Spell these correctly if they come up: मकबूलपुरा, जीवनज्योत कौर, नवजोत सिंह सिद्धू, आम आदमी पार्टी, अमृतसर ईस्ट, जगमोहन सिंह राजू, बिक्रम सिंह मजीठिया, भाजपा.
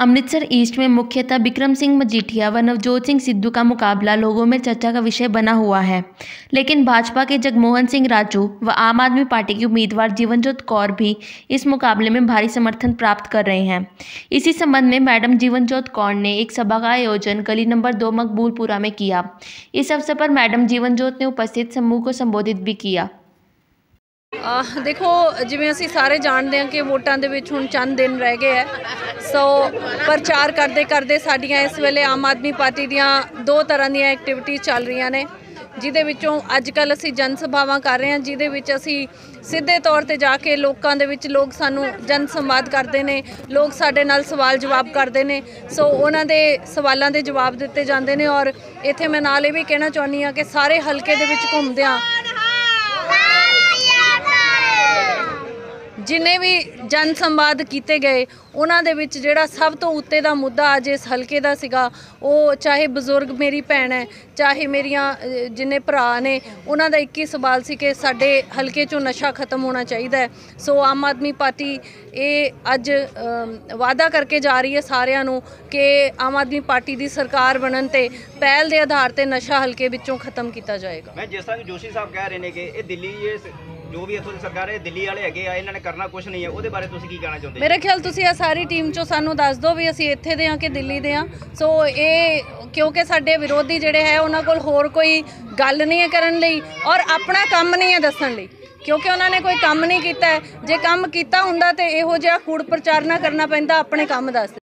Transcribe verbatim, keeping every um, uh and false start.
अमृतसर ईस्ट में मुख्यतः बिक्रम सिंह मजीठिया व नवजोत सिंह सिद्धू का मुकाबला लोगों में चर्चा का विषय बना हुआ है, लेकिन भाजपा के जगमोहन सिंह राजू व आम आदमी पार्टी के उम्मीदवार जीवनज्योत कौर भी इस मुकाबले में भारी समर्थन प्राप्त कर रहे हैं। इसी संबंध में मैडम जीवनज्योत कौर ने एक सभा का आयोजन गली नंबर दो मकबूलपुरा में किया। इस अवसर पर मैडम जीवनज्योत ने उपस्थित समूह को संबोधित भी किया। आ, देखो जिमें असी सारे जानते हैं कि वोटा दे विच हुण चंद दिन रह गए है, सो प्रचार करते करते साड़ियाँ इस वेले आम आदमी पार्टी दियाँ दो तरह दियाँ एक्टिविटीज़ चल रही ने, जिदे विचों अजकल असी जनसभावां कर रहे हैं, जिदे विच असी सीधे तौर पर जाके लोकां दे विच लोग सानू जनसंवाद करते हैं, लोग साडे नाल सवाल जवाब करते हैं, सो उन्हां दे सवालां दे जवाब दिते जांदे ने। और इत्थे मैं नाल इह वी कहना चाहुंदी हां कि सारे हलके दे विच घुंमदियां जिन्हें भी जनसंवाद किए गए उन्होंने विच जिहड़ा सब तो उत्ते दा मुद्दा अज इस हल्के दा सीगा, वो चाहे बजुर्ग मेरी भैन है चाहे मेरिया जिन्हें भरा ने, उन्होंने एक ही सवाल सी कि साडे हल्के चों नशा खत्म होना चाहिए। सो आम आदमी पार्टी ये अज वादा करके जा रही है सारियां नूं कि आम आदमी पार्टी की सरकार बनन ते पहल के आधार पर नशा हल्के विचों खत्म किया जाएगा। मैं जिस तरह जोशी साहब कह रहे हैं कि दिल्ली जो भी इत्थों दी सरकार है दिल्ली वाले हैगे आ, इन्हां ने करना कुछ नहीं है, उहदे बारे तुसीं की कहना चाहुंदे? मेरे ख्याल तुसीं आ सारी टीम चों सानूं दस दो भी असीं इत्थे दे आ कि दिल्ली दे आ। सो ये क्योंकि साडे विरोधी जिहड़े है उन्हां कोल होर कोई गल नहीं है करन लई और अपना काम नहीं है दस्सण लई, क्योंकि उन्होंने कोई काम नहीं किया। जे काम किया हुंदा ते इहो जिहा कूड़ प्रचार ना करना पैंदा, अपने काम दस्सदे।